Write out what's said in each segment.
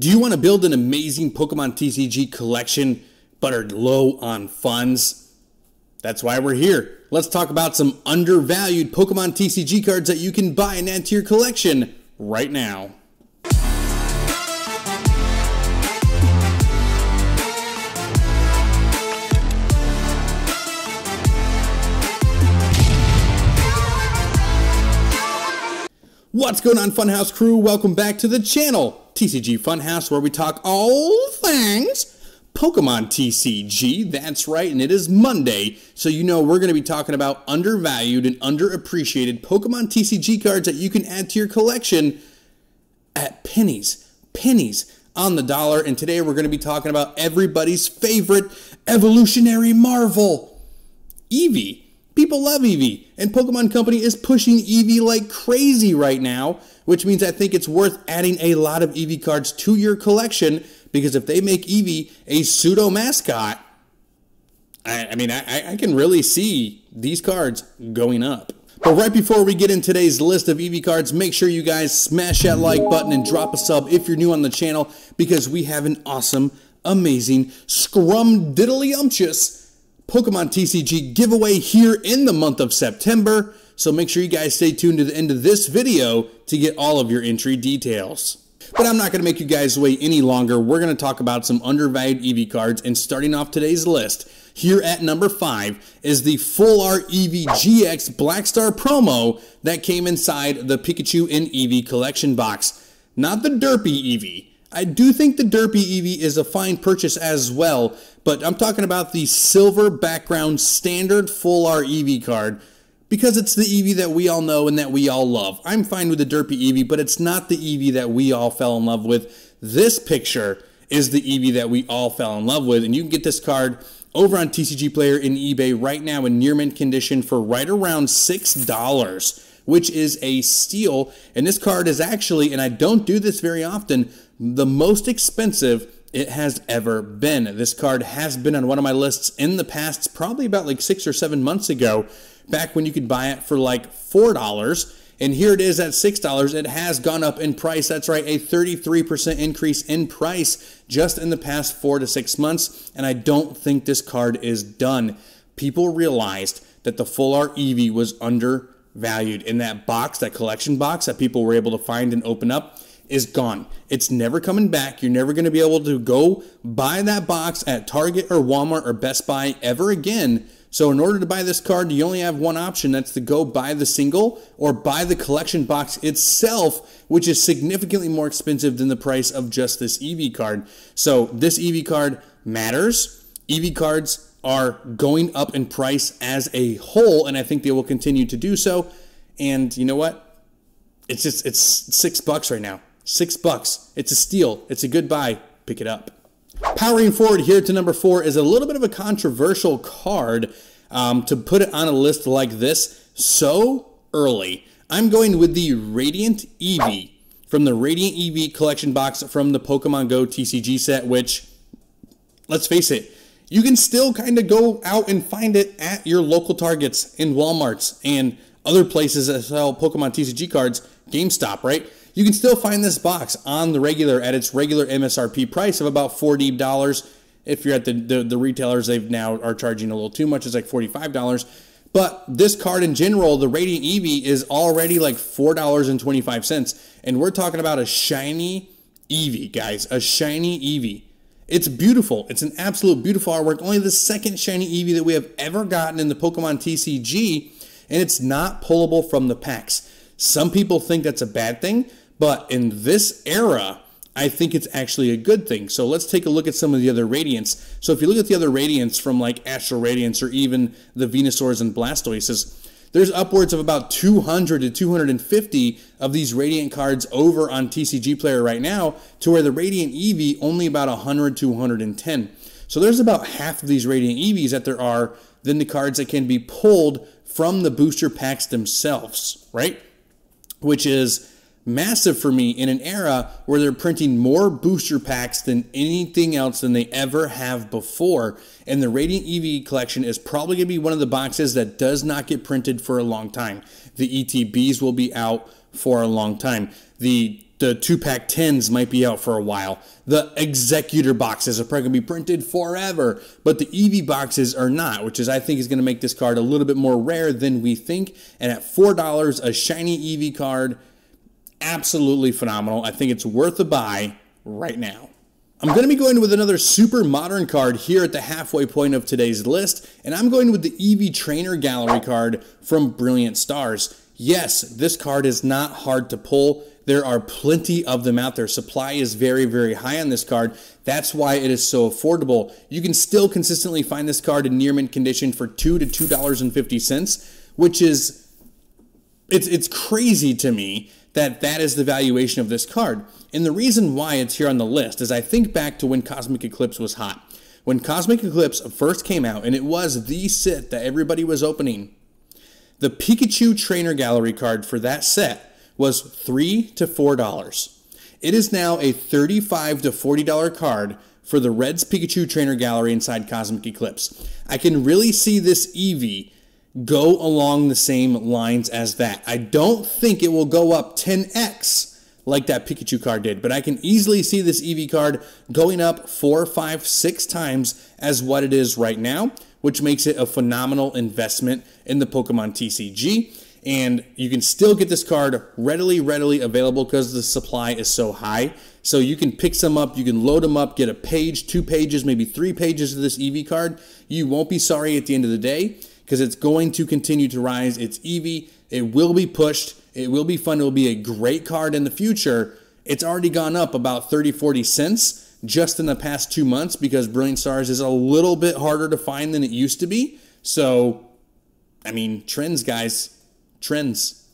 Do you want to build an amazing Pokemon TCG collection but are low on funds? That's why we're here. Let's talk about some undervalued Pokemon TCG cards that you can buy and add to your collection right now. What's going on, Funhouse crew? Welcome back to the channel. TCG Funhouse, where we talk all things Pokemon TCG. That's right, and it is Monday, so you know we're going to be talking about undervalued and underappreciated Pokemon TCG cards that you can add to your collection at pennies on the dollar. And today we're going to be talking about everybody's favorite evolutionary marvel, Eevee. People love Eevee, and Pokemon Company is pushing Eevee like crazy right now, which means I think it's worth adding a lot of Eevee cards to your collection, because if they make Eevee a pseudo mascot, I can really see these cards going up. But right before we get in today's list of Eevee cards, make sure you guys smash that like button and drop a sub if you're new on the channel, because we have an awesome, amazing, scrum-diddly-umptious Pokemon TCG giveaway here in the month of September, so make sure you guys stay tuned to the end of this video to get all of your entry details. But I'm not going to make you guys wait any longer. We're going to talk about some undervalued Eevee cards, and starting off today's list, here at number 5 is the Full Art Eevee GX Black Star promo that came inside the Pikachu and Eevee collection box. Not the derpy Eevee. I do think the derpy Eevee is a fine purchase as well, but I'm talking about the silver background standard Full Art Eevee card, because it's the Eevee that we all know and that we all love. I'm fine with the derpy Eevee, but it's not the Eevee that we all fell in love with. This picture is the Eevee that we all fell in love with, and you can get this card over on TCG Player and eBay right now in near mint condition for right around $6. Which is a steal, and this card is actually, and I don't do this very often, the most expensive it has ever been. This card has been on one of my lists in the past, probably about like 6 or 7 months ago, back when you could buy it for like $4, and here it is at $6. It has gone up in price. That's right, a 33% increase in price just in the past 4 to 6 months, and I don't think this card is done. People realized that the Full Art Eevee was under valued in that box, that collection box that people were able to find and open up is gone. It's never coming back. You're never going to be able to go buy that box at Target or Walmart or Best Buy ever again. So in order to buy this card, you only have one option. That's to go buy the single or buy the collection box itself, which is significantly more expensive than the price of just this Eevee card. So this Eevee card matters. Eevee cards are going up in price as a whole, and I think they will continue to do so. And you know what? It's $6 right now. $6. It's a steal. It's a good buy. Pick it up. Powering forward here to number 4 is a little bit of a controversial card to put it on a list like this so early. I'm going with the Radiant Eevee from the Radiant Eevee collection box from the Pokemon Go TCG set, which, let's face it, you can still kind of go out and find it at your local Targets and Walmarts and other places that sell Pokemon TCG cards, GameStop, right? You can still find this box on the regular at its regular MSRP price of about $40. If you're at the retailers, they've now are charging a little too much. It's like $45. But this card in general, the Radiant Eevee, is already like $4.25. And we're talking about a shiny Eevee, guys. A shiny Eevee. It's beautiful. It's an absolute beautiful artwork. Only the second shiny Eevee that we have ever gotten in the Pokemon TCG, and it's not pullable from the packs. Some people think that's a bad thing, but in this era, I think it's actually a good thing. So let's take a look at some of the other Radiants. So if you look at the other Radiants from like Astral Radiance or even the Venusaurs and Blastoises, there's upwards of about 200 to 250 of these Radiant cards over on TCG Player right now, to where the Radiant Eevee only about 100 to 110. So there's about half of these Radiant Eevees that there are than the cards that can be pulled from the booster packs themselves, right? Which is massive for me in an era where they're printing more booster packs than anything else than they ever have before, and the Radiant Eevee collection is probably going to be one of the boxes that does not get printed for a long time. The ETBs will be out for a long time. The the 2-pack 10s might be out for a while. The Executor boxes are probably going to be printed forever, but the Eevee boxes are not, which is, I think, is going to make this card a little bit more rare than we think. And at $4, a shiny Eevee card, absolutely phenomenal. I think it's worth a buy right now. I'm going to be going with another super modern card here at the halfway point of today's list, and I'm going with the Eevee Trainer Gallery card from Brilliant Stars. Yes, this card is not hard to pull. There are plenty of them out there. Supply is very, very high on this card. That's why it is so affordable. You can still consistently find this card in near mint condition for $2 to $2.50, which is, it's crazy to me that that is the valuation of this card. And the reason why it's here on the list is I think back to when Cosmic Eclipse was hot. When Cosmic Eclipse first came out, and it was the set that everybody was opening, the Pikachu Trainer Gallery card for that set was $3 to $4. It is now a $35 to $40 card for the Reds Pikachu Trainer Gallery inside Cosmic Eclipse. I can really see this Eevee go along the same lines as that. I don't think it will go up 10x like that Pikachu card did, but I can easily see this Eevee card going up 4, 5, 6 times as what it is right now, which makes it a phenomenal investment in the Pokemon TCG. And you can still get this card readily available because the supply is so high. So you can pick some up, you can load them up, get a page, 2 pages, maybe 3 pages of this Eevee card. You won't be sorry at the end of the day because it's going to continue to rise. It's Eevee. It will be pushed. It will be fun. It will be a great card in the future. It's already gone up about 30–40 cents just in the past 2 months because Brilliant Stars is a little bit harder to find than it used to be. So, I mean, trends, guys. Trends.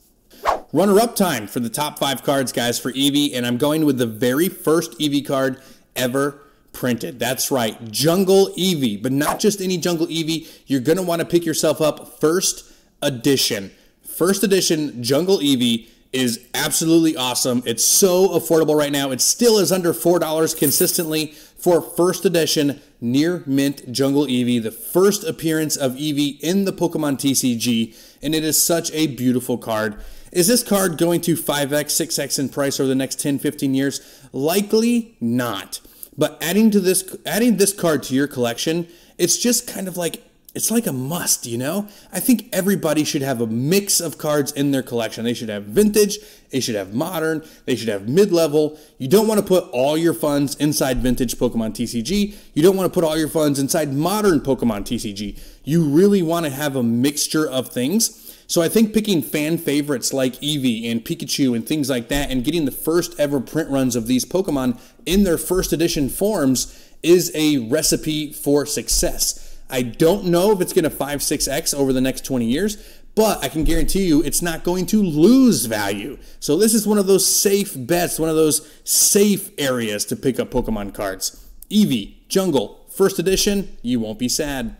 Runner-up time for the top 5 cards, guys, for Eevee, and I'm going with the very first Eevee card ever printed. That's right, Jungle Eevee, but not just any Jungle Eevee. You're going to want to pick yourself up First Edition. First Edition Jungle Eevee is absolutely awesome. It's so affordable right now. It still is under $4 consistently for First Edition near mint Jungle Eevee, the first appearance of Eevee in the Pokemon TCG, and it is such a beautiful card. Is this card going to 5x, 6x in price over the next 10, 15 years? Likely not. But adding this card to your collection, it's just kind of like, it's like a must, you know? I think everybody should have a mix of cards in their collection. They should have vintage, they should have modern, they should have mid-level. You don't want to put all your funds inside vintage Pokemon TCG. You don't want to put all your funds inside modern Pokemon TCG. You really want to have a mixture of things. So I think picking fan favorites like Eevee and Pikachu and things like that and getting the first ever print runs of these Pokemon in their first edition forms is a recipe for success. I don't know if it's going to 5, 6x over the next 20 years, but I can guarantee you it's not going to lose value. So this is one of those safe bets, one of those safe areas to pick up Pokemon cards. Eevee, Jungle, First Edition, you won't be sad.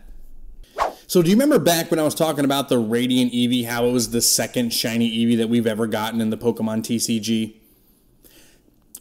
So do you remember back when I was talking about the Radiant Eevee, how it was the second shiny Eevee that we've ever gotten in the Pokemon TCG?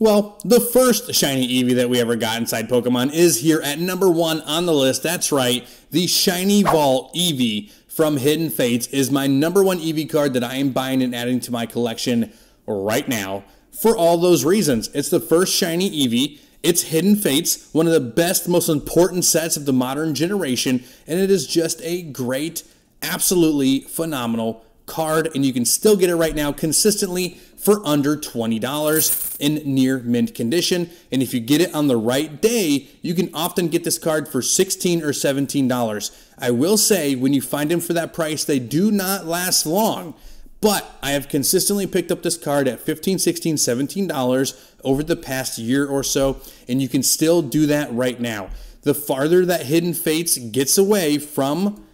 Well, the first shiny Eevee that we ever got inside Pokemon is here at number 1 on the list. That's right, the Shiny Vault Eevee from Hidden Fates is my number 1 Eevee card that I am buying and adding to my collection right now for all those reasons. It's the first shiny Eevee. It's Hidden Fates, one of the best, most important sets of the modern generation, and it is just a great, absolutely phenomenal card, and you can still get it right now consistently for under $20 in near mint condition. And if you get it on the right day, you can often get this card for $16 or $17. I will say, when you find them for that price, they do not last long, but I have consistently picked up this card at $15, $16, $17 over the past year or so, and you can still do that right now. The farther that Hidden Fates gets away from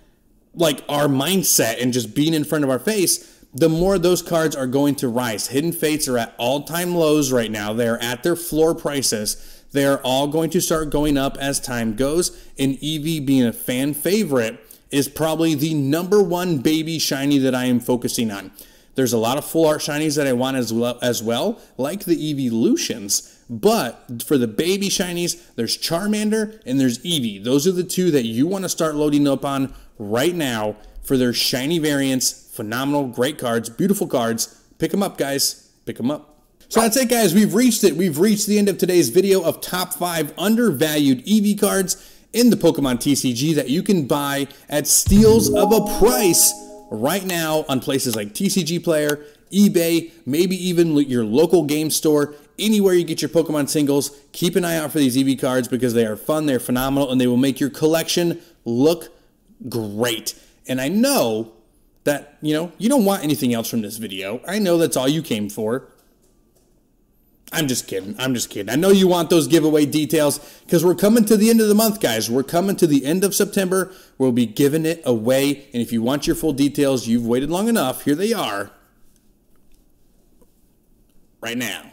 like our mindset and just being in front of our face, the more those cards are going to rise. Hidden Fates are at all-time lows right now. They are at their floor prices. They are all going to start going up as time goes, and Eevee, being a fan favorite, is probably the number 1 baby shiny that I am focusing on. There's a lot of full art shinies that I want as well, like the Eeveelutions. But for the baby shinies, there's Charmander and there's Eevee. Those are the 2 that you want to start loading up on right now for their shiny variants. Phenomenal, great cards, beautiful cards. Pick them up, guys. Pick them up. So that's it, guys. We've reached it. We've reached the end of today's video of top 5 undervalued Eevee cards in the Pokemon TCG that you can buy at steals of a price right now on places like TCG Player, eBay, maybe even your local game store, anywhere you get your Pokemon singles. Keep an eye out for these Eevee cards because they are fun, they're phenomenal, and they will make your collection look great. And I know that, you know, you don't want anything else from this video. I know that's all you came for. I'm just kidding. I'm just kidding. I know you want those giveaway details because we're coming to the end of the month, guys. We're coming to the end of September. We'll be giving it away. And if you want your full details, you've waited long enough. Here they are. Right now.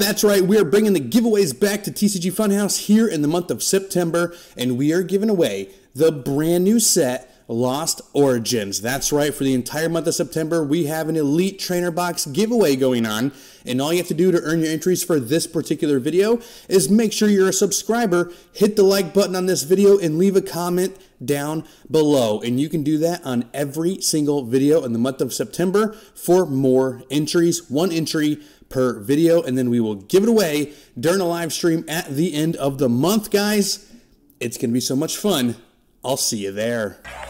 That's right. We are bringing the giveaways back to TCG Funhouse here in the month of September. And we are giving away the brand new set, Lost Origins. That's right, for the entire month of September, we have an Elite Trainer Box giveaway going on, and all you have to do to earn your entries for this particular video is make sure you're a subscriber, hit the like button on this video, and leave a comment down below. And you can do that on every single video in the month of September for more entries, one entry per video, and then we will give it away during a live stream at the end of the month, guys. It's going to be so much fun. I'll see you there.